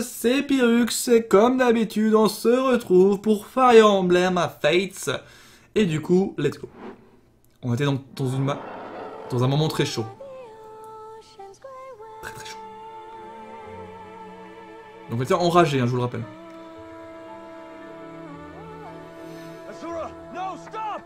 c'est Phirrux et comme d'habitude on se retrouve pour Fire Emblem Fates. Et du coup, let's go. On était dans un moment très chaud. Très très chaud. Donc on était enragé, hein, je vous le rappelle. Azura, non, stop!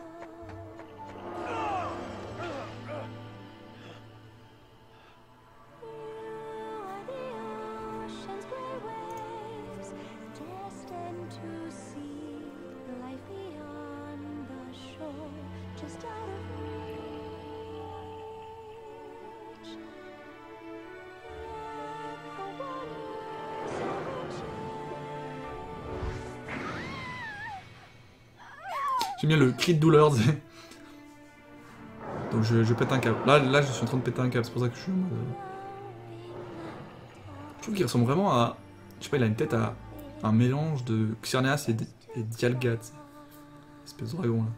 J'aime bien le cri de douleur. Donc je pète un câble. Là, je suis en train de péter un câble, c'est pour ça que je suis... Je trouve qu'il ressemble vraiment à... Je sais pas, il a une tête à un mélange de Xerneas et Dialgat. Espèce de dragon, là.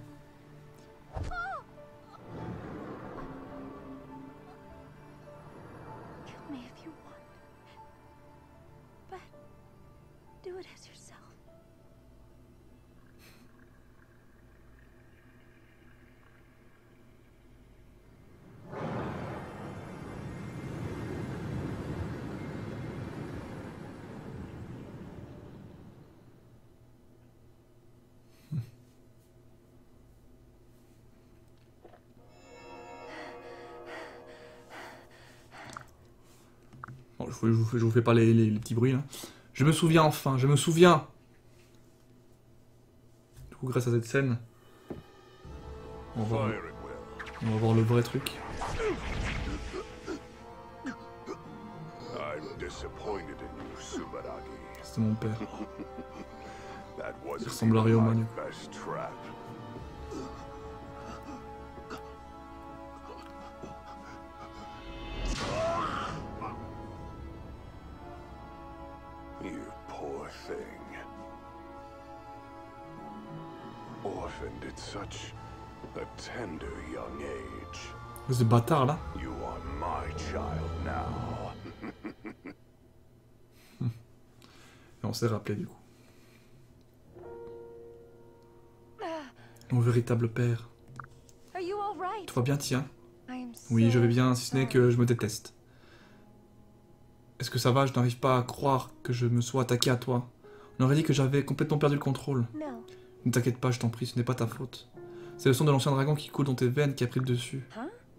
Je vous fais pas les petits bruits là. Je me souviens enfin, je me souviens. Du coup, grâce à cette scène, on va voir le vrai truc. C'était mon père. Il ressemble à Ryoma. Ce bâtard là. Et on s'est rappelé du coup. Mon véritable père. Tout va bien, Tia? Oui, je vais bien, si ce n'est que je me déteste. Est-ce que ça va? Je n'arrive pas à croire que je me sois attaqué à toi. On aurait dit que j'avais complètement perdu le contrôle. Ne t'inquiète pas, je t'en prie, ce n'est pas ta faute. C'est le sang de l'ancien dragon qui coule dans tes veines qui a pris le dessus.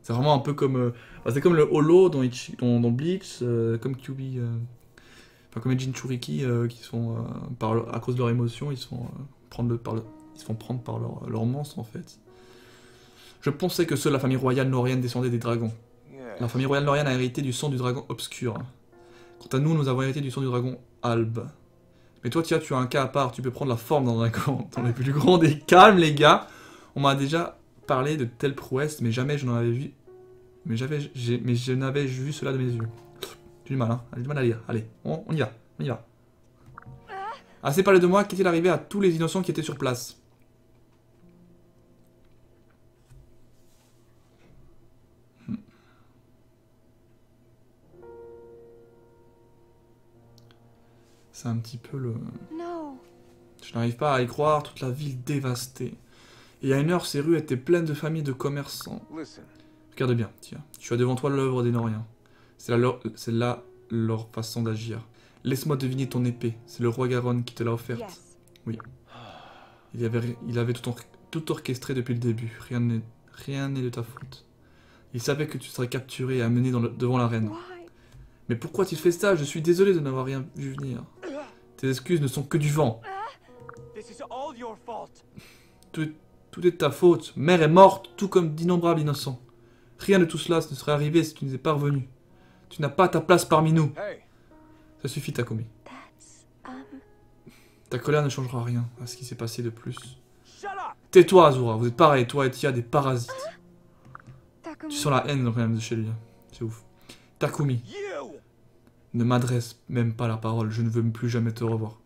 C'est vraiment un peu comme... c'est comme le holo dans Bleach, comme Kyūbi, enfin comme les Jinchuriki qui sont, à cause de leur émotion, ils se font prendre par leur monstre en fait. Je pensais que seule la famille royale norienne descendait des dragons. La famille royale norienne a hérité du sang du dragon obscur. Quant à nous, nous avons hérité du sang du dragon albe. Mais toi, Tia, tu as un cas à part, tu peux prendre la forme d'un dragon. Dans les plus grands des calmes, les gars. On m'a déjà... parler de telles prouesses, mais jamais je n'en avais vu. Mais je n'avais vu cela de mes yeux. J'ai du mal, hein. J'ai du mal à lire. Allez, on y va. On y va. Assez parlé de moi, qu'est-il arrivé à tous les innocents qui étaient sur place? C'est un petit peu le... Je n'arrive pas à y croire, toute la ville dévastée. Et à une heure, ces rues étaient pleines de familles de commerçants. Regarde bien, tiens. Tu as devant toi l'œuvre des Noriens. C'est là leur façon d'agir. Laisse-moi deviner ton épée. C'est le roi Garon qui te l'a offerte. Oui. Il avait tout orchestré depuis le début. Rien n'est de ta faute. Il savait que tu serais capturé et amené devant la reine. Mais pourquoi tu fais ça? Je suis désolé de n'avoir rien vu venir. Tes excuses ne sont que du vent. Tout est de ta faute. Mère est morte, tout comme d'innombrables innocents. Rien de tout cela ne serait arrivé si tu n'étais pas revenu. Tu n'as pas ta place parmi nous. Ça suffit, Takumi. Ta colère ne changera rien à ce qui s'est passé de plus. Tais-toi, Azura. Vous êtes pareil, toi et Tia, des parasites. Tu sens la haine dans le même de chez lui. C'est ouf. Takumi, ne m'adresse même pas la parole. Je ne veux plus jamais te revoir.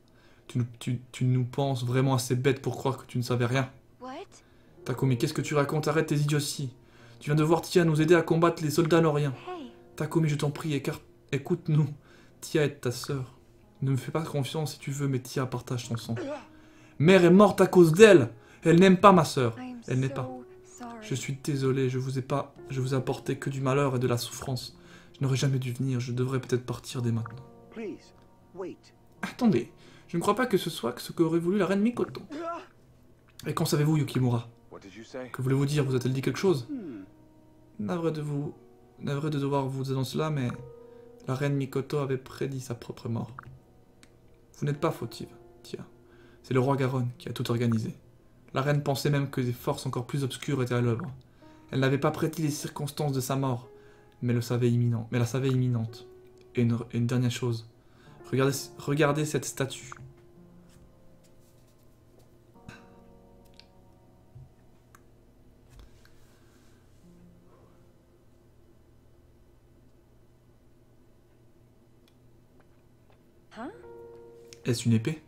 Tu nous penses vraiment assez bêtes pour croire que tu ne savais rien. Takumi, qu'est-ce que tu racontes? Arrête tes idioties. Tu viens de voir Tia nous aider à combattre les soldats noriens. Takumi, je t'en prie, écoute-nous. Tia est ta sœur. Ne me fais pas confiance si tu veux, mais Tia partage son sang. Mère est morte à cause d'elle. Elle n'aime pas ma sœur. Elle n'est pas. Je suis désolé, je vous ai apporté que du malheur et de la souffrance. Je n'aurais jamais dû venir, je devrais peut-être partir dès maintenant. Attendez, je ne crois pas que ce soit ce qu'aurait voulu la reine Mikoto. Et qu'en savez-vous, Yukimura? Que voulez-vous dire? Vous a-t-elle dit quelque chose? Navré de devoir vous annoncer cela, mais la reine Mikoto avait prédit sa propre mort. Vous n'êtes pas fautive, Tia. C'est le roi Garon qui a tout organisé. La reine pensait même que des forces encore plus obscures étaient à l'œuvre. Elle n'avait pas prédit les circonstances de sa mort, mais la savait imminente. Et une dernière chose. Regardez cette statue. Est-ce une épée?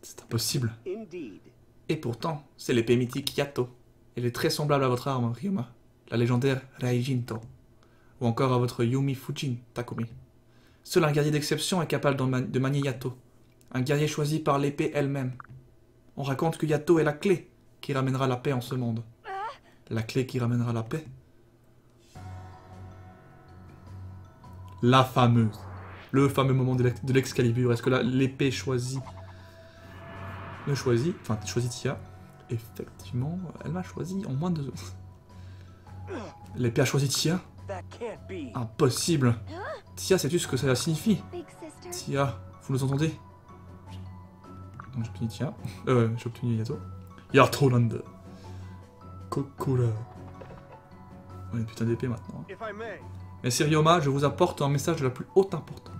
C'est impossible. Et pourtant, c'est l'épée mythique Yato. Elle est très semblable à votre arme, Ryoma, la légendaire Raijinto, ou encore à votre Yumi Fujin, Takumi. Seul un guerrier d'exception est capable de manier Yato, un guerrier choisi par l'épée elle-même. On raconte que Yato est la clé qui ramènera la paix en ce monde. La clé qui ramènera la paix? La fameuse. Le fameux moment de l'Excalibur. Est-ce que l'épée choisie ne choisit, enfin choisit Tia? Effectivement, elle m'a choisi en moins de 2 secondes. L'épée a choisi Tia? Impossible. Tia, sais-tu ce que ça signifie? Tia, vous nous entendez? Donc j'obtiens Tia. J'ai obtenu Yato. Yartolander. Kokura. On a une putain d'épée maintenant. Mais Ryoma, je vous apporte un message de la plus haute importance.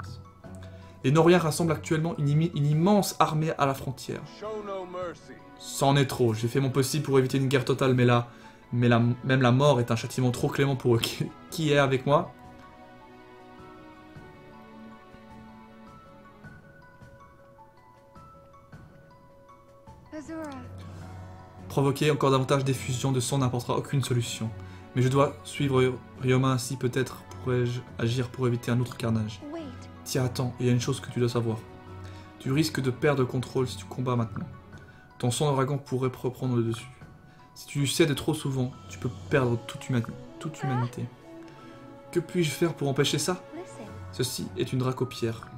Les Noriens rassemblent actuellement une immense armée à la frontière. C'en est trop, j'ai fait mon possible pour éviter une guerre totale, mais là, même la mort est un châtiment trop clément pour eux. Qui est avec moi? Provoquer encore davantage d'effusions de sang n'apportera aucune solution. Mais je dois suivre Ryoma, ainsi peut-être pourrais-je agir pour éviter un autre carnage. Tiens, attends, il y a une chose que tu dois savoir. Tu risques de perdre le contrôle si tu combats maintenant. Ton sang d'ouragan pourrait reprendre le dessus. Si tu cèdes trop souvent, tu peux perdre toute humanité. Que puis-je faire pour empêcher ça? Ceci est une dracopière.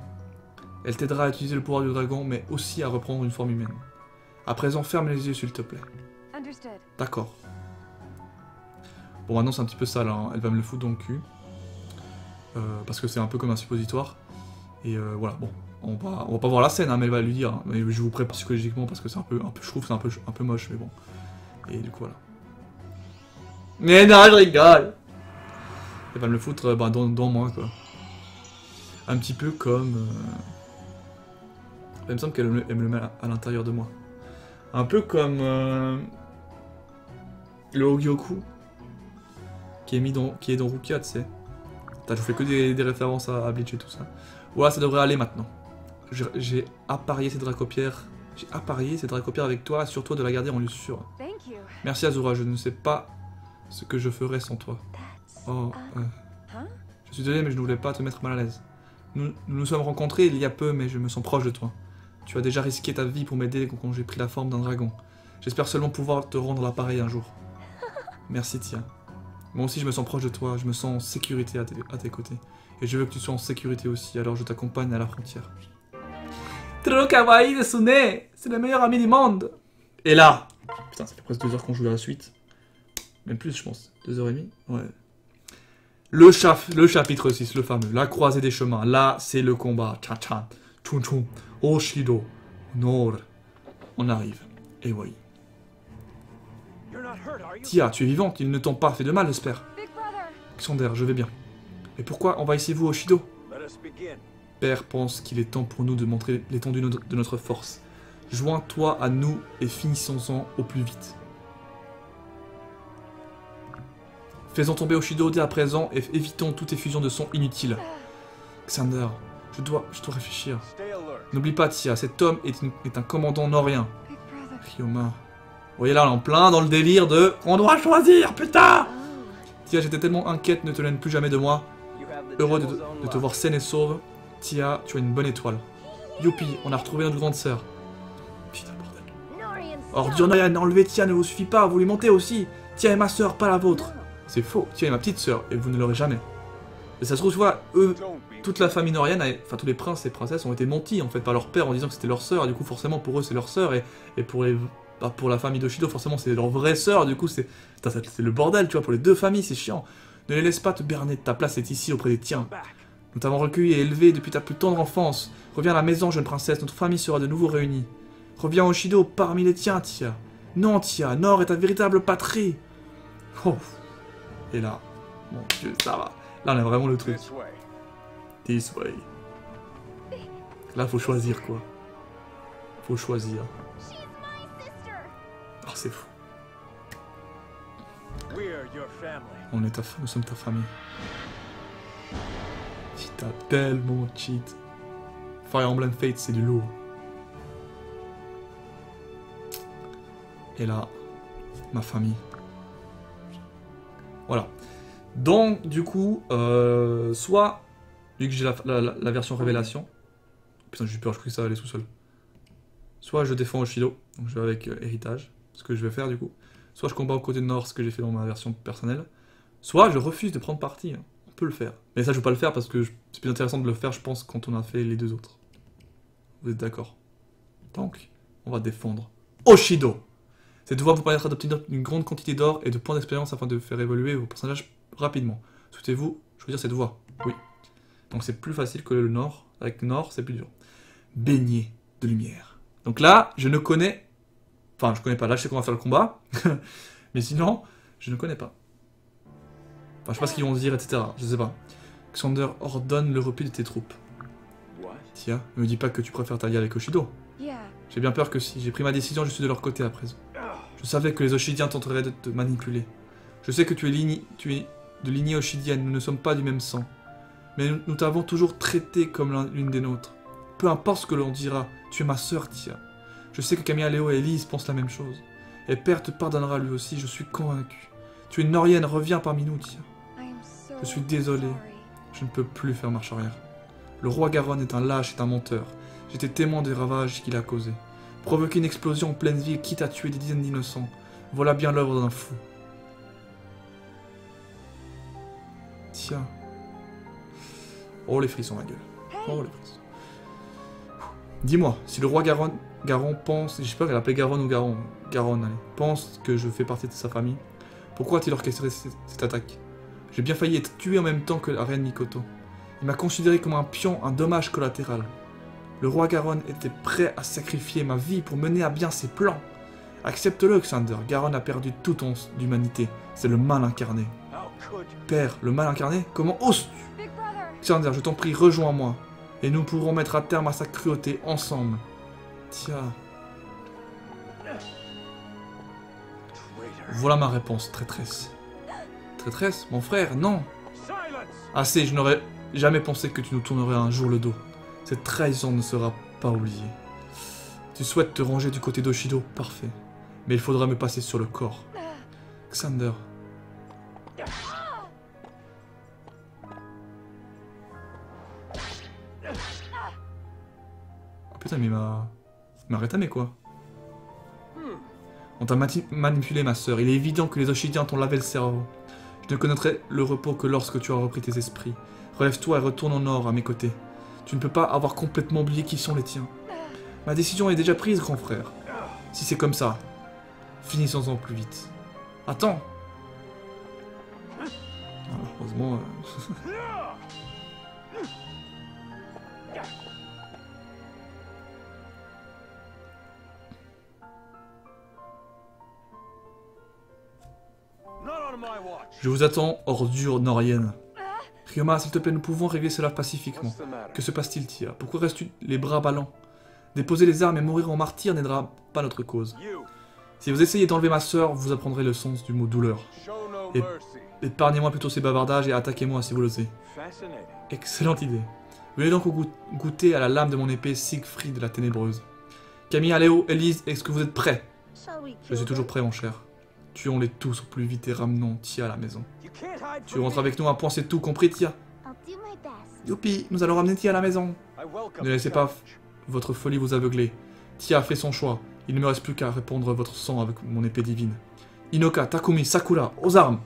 Elle t'aidera à utiliser le pouvoir du dragon, mais aussi à reprendre une forme humaine. À présent, ferme les yeux, s'il te plaît. D'accord. Bon, maintenant c'est un petit peu ça là, hein. Elle va me le foutre dans le cul. Parce que c'est un peu comme un suppositoire. Et voilà, bon, on va pas voir la scène, hein, mais elle va lui dire. Hein. Mais je vous prépare psychologiquement parce que c'est un peu je trouve c'est un peu moche, mais bon. Et du coup, voilà. Mais non, je rigole! Elle va me le foutre bah, dans moi, quoi. Un petit peu comme. Il me semble qu'elle me le met à l'intérieur de moi. Un peu comme. Le Ogyoku. Qui est dans Rukia, tu sais. Je fais que des références à Bleach et tout ça. Voilà, ça devrait aller maintenant. J'ai apparié ces dracopières. J'ai apparié ces dracopières avec toi, assure-toi de la garder en lieu sûr. Merci Azura, je ne sais pas ce que je ferais sans toi. Oh, je suis désolé, mais je ne voulais pas te mettre mal à l'aise. Nous sommes rencontrés il y a peu, mais je me sens proche de toi. Tu as déjà risqué ta vie pour m'aider quand j'ai pris la forme d'un dragon. J'espère seulement pouvoir te rendre l'appareil un jour. Merci Tia. Moi aussi je me sens proche de toi, je me sens en sécurité à tes côtés. Et je veux que tu sois en sécurité aussi, alors je t'accompagne à la frontière. Trop kawaii de Sune, c'est le meilleur ami du monde. Et là, putain ça fait presque 2 heures qu'on joue à la suite. Même plus je pense, 2 heures et demie. Ouais. Le chapitre 6, le fameux, la croisée des chemins. Là c'est le combat, tcha tcha, tchum tchum, Hoshido, Nohr. On arrive, et oui. Tia, tu es vivante, ils ne t'ont pas fait de mal, j'espère. Xander, je vais bien. Mais pourquoi envahissez-vous Hoshido? Père pense qu'il est temps pour nous de montrer l'étendue de notre force. Joins-toi à nous et finissons-en au plus vite. Faisons tomber Hoshido dès à présent et évitons toute effusion de sang inutile. Xander, je dois réfléchir. N'oublie pas Tia, cet homme est un commandant norien. Ryoma... Vous voyez là, on est en plein dans le délire de « On doit choisir, putain !» Tia, j'étais tellement inquiète, ne te laisse plus jamais de moi. Heureux de te voir saine et sauve. Tia, tu as une bonne étoile. Youpi, on a retrouvé notre grande sœur. Putain, bordel. Or, dire rien, enlever Tia ne vous suffit pas, vous lui mentez aussi. Tia est ma sœur, pas la vôtre. C'est faux, Tia est ma petite sœur, et vous ne l'aurez jamais. Et ça se trouve, tu vois, eux, toute la famille norienne, enfin tous les princes et princesses ont été mentis en fait par leur père en disant que c'était leur sœur, et du coup forcément pour eux c'est leur sœur, et pour les... Bah, pour la famille d'Hoshido forcément c'est leur vraie sœur, du coup c'est... Putain, c'est le bordel, tu vois, pour les deux familles, c'est chiant. Ne les laisse pas te berner, ta place est ici auprès des tiens. Nous t'avons recueilli et élevé depuis ta plus tendre enfance. Reviens à la maison, jeune princesse, notre famille sera de nouveau réunie. Reviens au Hoshido, parmi les tiens, Tia. Non, Tia, Nohr est ta véritable patrie. Oh. Et là, mon Dieu, ça va. Là, on a vraiment le truc. This way. Là, faut choisir, quoi. Faut choisir. Oh, c'est fou. On est ta famille, nous sommes ta famille. T'as tellement cheat. Fire Emblem Fates, c'est du lourd. Et là, ma famille. Voilà. Donc, du coup, soit, vu que j'ai la version révélation. Putain, j'ai eu peur, je crois que ça allait tout seul. Soit je défends Hoshido, donc je vais avec Héritage, ce que je vais faire du coup. Soit je combats aux côtés de Nohr, ce que j'ai fait dans ma version personnelle. Soit je refuse de prendre parti. Hein. On peut le faire. Mais ça, je ne veux pas le faire parce que c'est plus intéressant de le faire, je pense, quand on a fait les deux autres. Vous êtes d'accord? Donc, on va défendre Hoshido. Cette devoir vous permettra d'obtenir une grande quantité d'or et de points d'expérience afin de faire évoluer vos personnages rapidement. Souhaitez-vous choisir cette voie? Oui. Donc c'est plus facile que le Nohr. Avec Nohr, c'est plus dur. Baigné de lumière. Donc là, je ne connais... Enfin, je connais pas. Là, je sais qu'on va faire le combat. Mais sinon, je ne connais pas. Enfin, je sais pas ce qu'ils vont dire, etc. Je sais pas. Xander ordonne le repli de tes troupes. Tiens, ne me dis pas que tu préfères t'allier avec Hoshido. J'ai bien peur que si. J'ai pris ma décision, je suis de leur côté à présent. Je savais que les Hoshidiens tenteraient de te manipuler. Je sais que tu es de lignée Hoshidienne, nous ne sommes pas du même sang. Mais nous t'avons toujours traité comme l'une des nôtres. Peu importe ce que l'on dira, tu es ma sœur, Tia. Je sais que Camilla, Léo et Elise pensent la même chose. Et Père te pardonnera lui aussi, je suis convaincu. Tu es une norienne, reviens parmi nous, Tia. Je suis désolé, je ne peux plus faire marche arrière. Le roi Garon est un lâche et un menteur. J'étais témoin des ravages qu'il a causés. Provoquer une explosion en pleine ville, quitte à tuer des dizaines d'innocents. Voilà bien l'œuvre d'un fou. Tiens. Oh les frissons, ma gueule. Oh les frissons. Dis-moi, si le roi Garon pense... J'espère qu'elle appelait Garon ou Garon. Garon, allez. Pense que je fais partie de sa famille. Pourquoi a-t-il orchestré cette attaque? J'ai bien failli être tué en même temps que la reine Mikoto. Il m'a considéré comme un pion, un dommage collatéral. Le roi Garon était prêt à sacrifier ma vie pour mener à bien ses plans. Accepte-le, Xander. Garon a perdu toute once d'humanité. C'est le mal incarné. Père, le mal incarné? Comment oses-tu? Xander, je t'en prie, rejoins-moi. Et nous pourrons mettre à terme à sa cruauté ensemble. Tiens. Voilà ma réponse, traîtresse. Traîtresse, mon frère, non. Assez, je n'aurais jamais pensé que tu nous tournerais un jour le dos. Cette trahison ne sera pas oubliée. Tu souhaites te ranger du côté d'Hoshido, parfait. Mais il faudra me passer sur le corps. Xander. Oh putain, mais il m'a rétamé, quoi. On t'a manipulé, ma sœur. Il est évident que les Hoshidiens t'ont lavé le cerveau. Je ne connaîtrai le repos que lorsque tu as repris tes esprits. Relève-toi et retourne en Nohr à mes côtés. Tu ne peux pas avoir complètement oublié qui sont les tiens. Ma décision est déjà prise, grand frère. Si c'est comme ça, finissons-en plus vite. Attends. Heureusement... Je vous attends, ordure norienne. Ryoma, s'il te plaît, nous pouvons régler cela pacifiquement. Que se passe-t-il, Tia? Pourquoi restes-tu les bras ballants? Déposer les armes et mourir en martyr n'aidera pas notre cause. Si vous essayez d'enlever ma sœur, vous apprendrez le sens du mot douleur. Épargnez-moi plutôt ces bavardages et attaquez-moi si vous l'osez. Excellente idée. Venez donc goûter à la lame de mon épée Siegfried de la Ténébreuse. Camilla, Léo, Elise, est-ce que vous êtes prêts? Je suis toujours prêt, mon cher. Tuons-les tous au plus vite et ramenons Tia à la maison. Tu rentres avec nous à point, c'est tout compris, Tia? Youpi, nous allons ramener Tia à la maison. Ne laissez pas votre folie vous aveugler. Tia a fait son choix. Il ne me reste plus qu'à répandre votre sang avec mon épée divine. Hinoka, Takumi, Sakura, aux armes!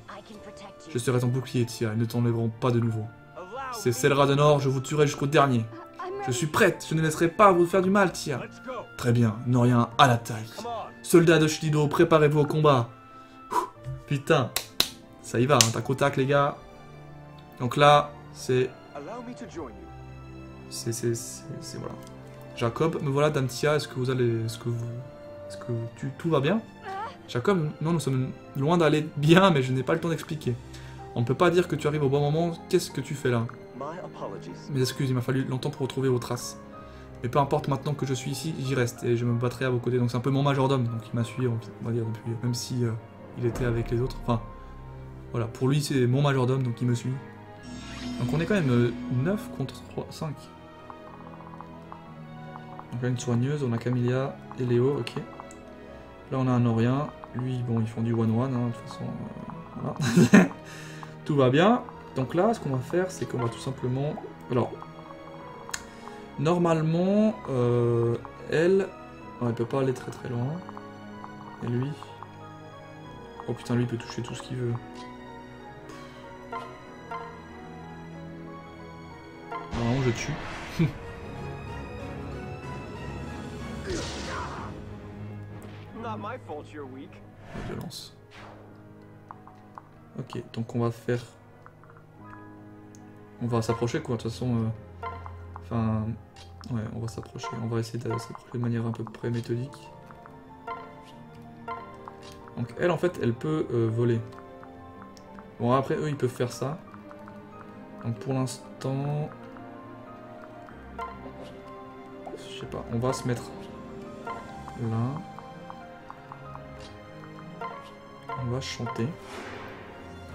Je serai ton bouclier, Tia, ils ne t'enlèveront pas de nouveau. C'est Selra de Nohr, je vous tuerai jusqu'au dernier. Je suis prête, je ne laisserai pas vous faire du mal, Tia. Très bien, Norien à l'attaque. Soldats de Hoshido, préparez-vous au combat. Putain, ça y va, hein, tac au tac, les gars. Donc là, c'est voilà. Jacob, me voilà, Dame Tia, est-ce que vous allez... Tout va bien? Jacob, non, nous sommes loin d'aller bien, mais je n'ai pas le temps d'expliquer. On ne peut pas dire que tu arrives au bon moment, qu'est-ce que tu fais là? Mes excuses, il m'a fallu longtemps pour retrouver vos traces. Mais peu importe, maintenant que je suis ici, j'y reste, et je me battrai à vos côtés. Donc c'est un peu mon majordome, donc il m'a suivi, on va dire, depuis, même si il était avec les autres. Enfin, voilà, pour lui c'est mon majordome, donc il me suit. Donc on est quand même 9 contre 3, 5. Donc là une soigneuse, on a Camilla et Léo, ok. Là on a un Norien, lui bon ils font du 1-1, hein, de toute façon, voilà. Tout va bien. Donc là ce qu'on va faire c'est qu'on va tout simplement... Alors, normalement, elle... Oh, elle peut pas aller très très loin. Et lui... Oh putain lui il peut toucher tout ce qu'il veut. Normalement je tue. La violence. Ok, donc on va faire... On va s'approcher quoi, de toute façon... Enfin... Ouais, on va s'approcher. On va essayer de s'approcher de manière un peu près méthodique. Donc elle, en fait, elle peut voler. Bon, après, eux, ils peuvent faire ça. Donc pour l'instant... Je sais pas, on va se mettre... Là... On va chanter,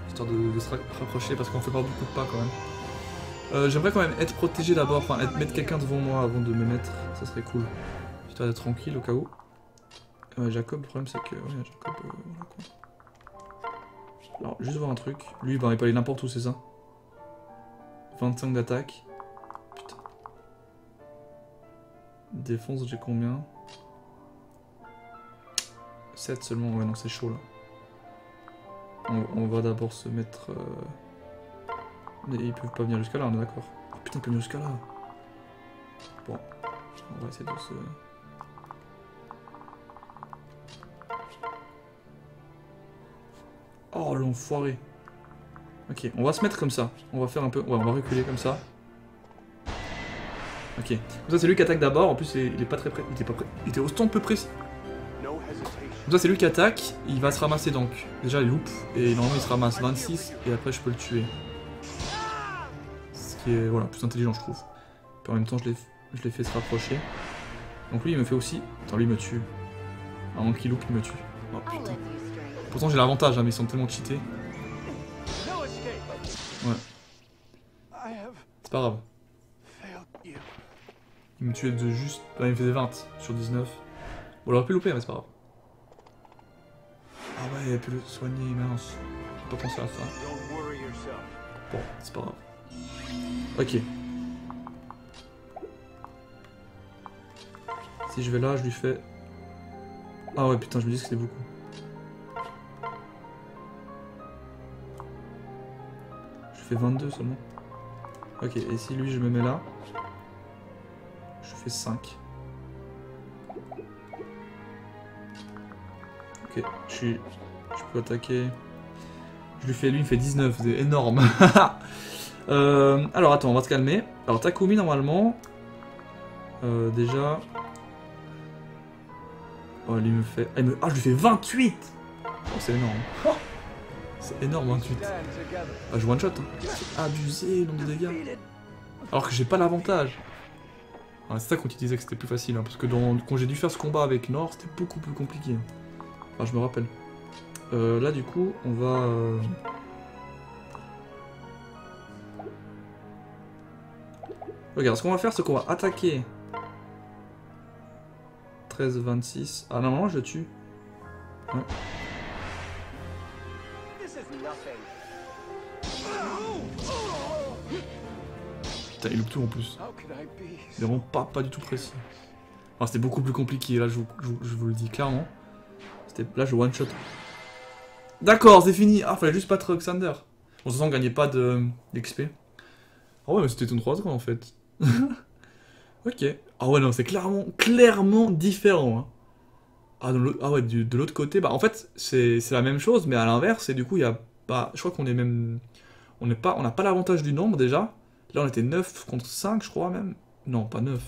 histoire de se rapprocher parce qu'on fait pas beaucoup de pas quand même. J'aimerais quand même être protégé d'abord, enfin mettre quelqu'un devant moi avant de me mettre, ça serait cool. Histoire d'être tranquille au cas où. Jacob, le problème c'est que... Ouais, Jacob, voilà quoi. Alors, juste voir un truc. Lui, ben, il peut aller n'importe où, c'est ça. 25 d'attaque. Putain. Défense, j'ai combien? 7 seulement, ouais, non, c'est chaud là. On va d'abord se mettre... Mais ils peuvent pas venir jusqu'à là, on est d'accord. Oh putain, ils peuvent venir jusqu'à là. Bon, on va essayer de se... Oh l'enfoiré. Ok, on va se mettre comme ça. On va faire un peu... Ouais, on va reculer comme ça. Ok, comme ça c'est lui qui attaque d'abord, en plus il est pas très près. Il était pas prêt. Il était autant peu précis. Donc ça c'est lui qui attaque, il va se ramasser donc. Déjà il loupe, et normalement il se ramasse 26, et après je peux le tuer. Ce qui est, voilà, plus intelligent je trouve. Puis en même temps je l'ai fait se rapprocher. Donc lui il me fait aussi... Attends, lui il me tue. Avant qu'il loupe, il me tue. Oh putain. Pourtant j'ai l'avantage, hein, mais ils sont tellement cheatés. Ouais. C'est pas grave. Il me tuait de juste... Ah, il me faisait 20 sur 19. Bon, il aurait pu louper, mais c'est pas grave. Ah ouais, il a pu le soigner, mince. J'ai pas pensé à ça. Bon, c'est pas grave. Ok. Si je vais là, je lui fais... Ah ouais, putain, je me dis que c'était beaucoup. Je fais 22 seulement. Ok, et si lui, je me mets là... Je fais 5. Ok, je peux attaquer. Je lui fais, lui il me fait 19, c'est énorme. Alors attends, on va se calmer. Alors Takumi normalement, déjà, oh lui me fait, ah je lui fais 28. Oh c'est énorme. Oh c'est énorme 28. Ah je one shot. Hein. C'est abusé le nombre de dégâts. Alors que j'ai pas l'avantage. Ah, c'est ça qu'on disait que c'était plus facile, hein, parce que quand j'ai dû faire ce combat avec Nohr, c'était beaucoup plus compliqué. Ah, je me rappelle. Là, du coup, on va... Regarde, ce qu'on va faire, c'est qu'on va attaquer. 13, 26... Ah, non, je le tue. Ouais. Putain, il loupe tout en plus. C'est vraiment pas du tout précis. Enfin, c'était beaucoup plus compliqué, là, je vous le dis clairement. Là, je one-shot. D'accord, c'est fini. Ah, fallait juste battre Xander. Bon, de toute façon, on gagnait pas d'XP. Ah ouais, mais c'était une 3-3 en fait. Ok. Ah ouais, non, c'est clairement différent. Hein. Ah, ah ouais, de l'autre côté, bah en fait, c'est la même chose, mais à l'inverse, et du coup, il y a pas. Je crois qu'on est même. On n'a pas l'avantage du nombre déjà. Là, on était 9 contre 5, je crois même. Non, pas 9.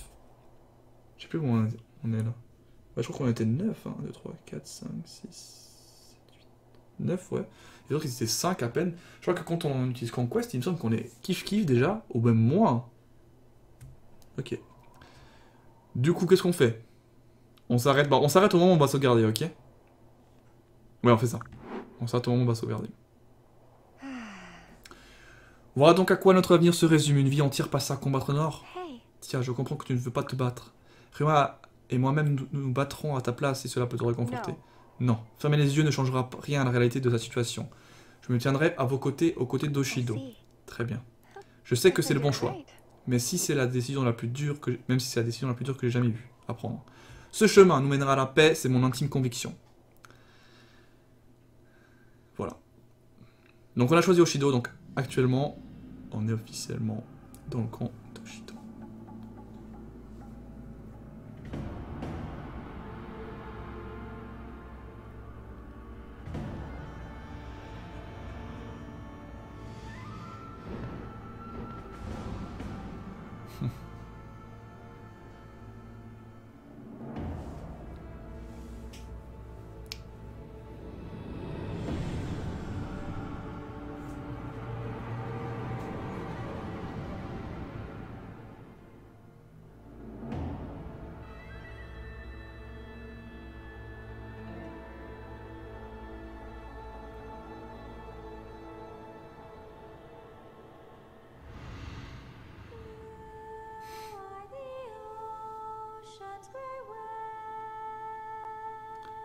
Je sais plus où on est là. Bah, je crois qu'on était 9. 1, 2, 3, 4, 5, 6, 7, 8, 9, ouais. Les autres, ils étaient 5 à peine. Je crois que quand on utilise Conquest, il me semble qu'on est kiff-kiff déjà, ou même moins. Ok. Du coup, qu'est-ce qu'on fait? On s'arrête. Bah, on s'arrête au moment où on va sauvegarder, ok? Ouais, on fait ça. On s'arrête au moment où on va sauvegarder. Voilà donc à quoi notre avenir se résume. Une vie entière passée à combattre Nohr. Tiens, je comprends que tu ne veux pas te battre. Ryoma et moi-même, nous battrons à ta place si cela peut te réconforter. Non. Fermer les yeux ne changera rien à la réalité de ta situation. Je me tiendrai à vos côtés, aux côtés d'Hoshido. Très bien. Je sais que c'est le bon choix. Mais si c'est la décision la plus dure que même si c'est la décision la plus dure que j'ai jamais vue à prendre. Ce chemin nous mènera à la paix, c'est mon intime conviction. Voilà. Donc on a choisi Hoshido, donc actuellement, on est officiellement dans le camp d'Hoshido.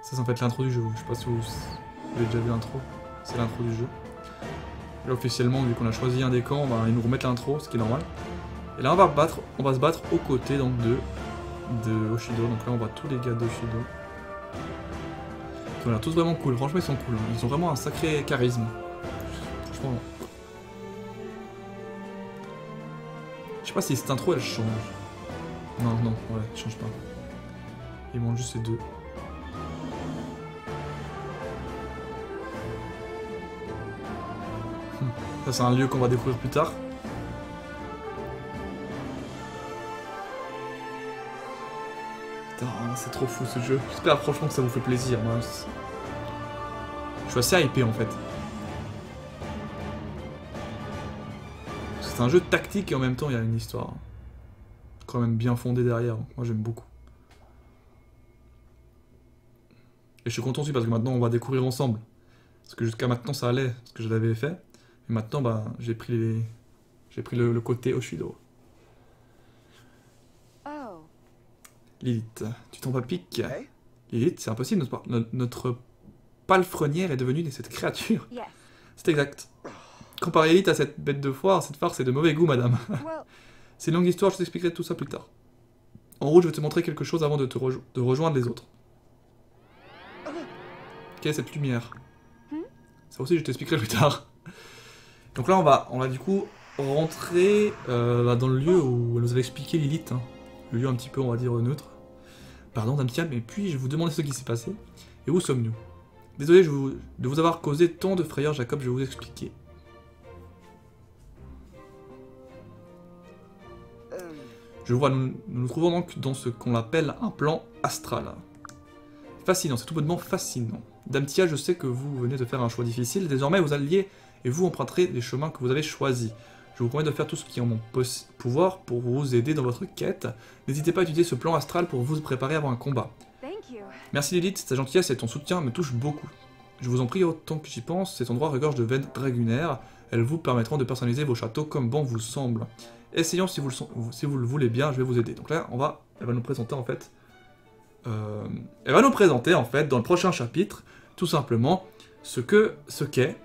Ça c'est en fait l'intro du jeu, je sais pas si vous avez déjà vu l'intro, c'est l'intro du jeu. Là officiellement, vu qu'on a choisi un des camps, bah, ils nous remettent l'intro, ce qui est normal. Et là on va se battre aux côtés donc, de Hoshido, donc là on voit tous les gars de Hoshido. Ils ont l'air tous vraiment cool, franchement ils sont cool, hein. Ils ont vraiment un sacré charisme. Franchement. Je sais pas si cette intro elle change. Non, non, ouais, elle change pas. Ils montent juste ces deux. Ça c'est un lieu qu'on va découvrir plus tard. Putain, c'est trop fou ce jeu. J'espère franchement que ça vous fait plaisir. Moi. Je suis assez hypé en fait. C'est un jeu tactique et en même temps il y a une histoire. Quand même bien fondée derrière. Moi j'aime beaucoup. Et je suis content aussi parce que maintenant on va découvrir ensemble. Parce que jusqu'à maintenant ça allait, ce que je l'avais fait. Et maintenant, bah, j'ai pris, le côté Hoshido. Oh. Lilith, tu tombes à pic. Hey. Lilith, c'est impossible, notre palefrenière est devenue cette créature. Yes. C'est exact. Comparer Lilith à cette bête de foire, cette farce est de mauvais goût, madame. Well. C'est une longue histoire, je t'expliquerai tout ça plus tard. En route, je vais te montrer quelque chose avant de rejoindre les autres. Quelle est cette lumière? Ça aussi, je t'expliquerai plus tard. Donc là, on va du coup rentrer dans le lieu où elle nous avait expliqué Lilith, hein. Le lieu un petit peu, on va dire, neutre. Pardon, dame Tia, mais puis-je vous demander ce qui s'est passé? Et où sommes-nous? Désolé de vous avoir causé tant de frayeur, Jacob, je vais vous expliquer. Je vois, nous trouvons donc dans ce qu'on appelle un plan astral. Fascinant, c'est tout bonnement fascinant. Dame Tia, je sais que vous venez de faire un choix difficile, désormais vous alliez... et vous emprunterez les chemins que vous avez choisis. Je vous promets de faire tout ce qui est en mon pouvoir pour vous aider dans votre quête. N'hésitez pas à étudier ce plan astral pour vous préparer avant un combat. Merci Lilith, ta gentillesse et ton soutien me touchent beaucoup. Je vous en prie, autant que j'y pense, cet endroit regorge de veines dragunaires. Elles vous permettront de personnaliser vos châteaux comme bon vous semble. Essayons si vous le voulez bien, je vais vous aider. Donc là, elle va nous présenter en fait... dans le prochain chapitre, tout simplement, ce qu'est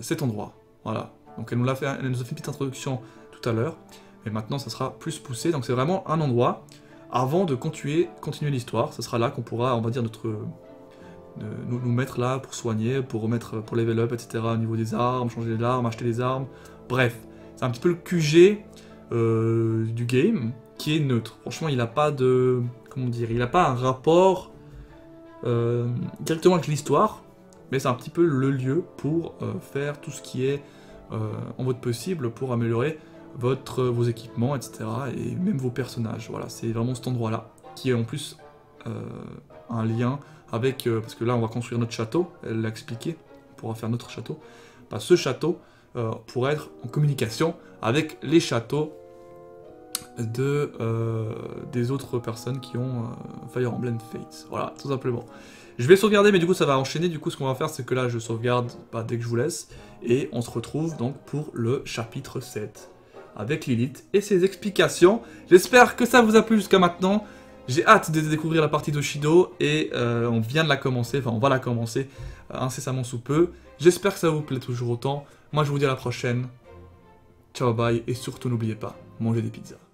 cet endroit. Voilà. Donc elle nous a fait une petite introduction tout tout à l'heure. Mais maintenant, ça sera plus poussé. Donc c'est vraiment un endroit avant de continuer l'histoire. Ça sera là qu'on pourra, on va dire, nous mettre là pour soigner, pour remettre, pour level up, etc. Au niveau des armes, changer les armes, acheter des armes. Bref, c'est un petit peu le QG du game qui est neutre. Franchement, il n'a pas de, comment dire, il n'a pas un rapport directement avec l'histoire, mais c'est un petit peu le lieu pour faire tout ce qui est en votre possible pour améliorer vos équipements, etc. et même vos personnages. Voilà, c'est vraiment cet endroit-là qui est en plus un lien avec, parce que là on va construire notre château, elle l'a expliqué, on pourra faire notre château. Bah, ce château pourrait être en communication avec les châteaux de, des autres personnes qui ont Fire Emblem Fates. Voilà, tout simplement. Je vais sauvegarder, mais du coup ça va enchaîner. Du coup ce qu'on va faire, c'est que là je sauvegarde dès que je vous laisse, et on se retrouve donc pour le chapitre 7 avec Lilith et ses explications. J'espère que ça vous a plu jusqu'à maintenant. J'ai hâte de découvrir la partie d'Hoshido et on vient de la commencer, enfin on va la commencer incessamment sous peu. J'espère que ça vous plaît toujours autant. Moi je vous dis à la prochaine. Ciao, bye, et surtout n'oubliez pas, mangez des pizzas.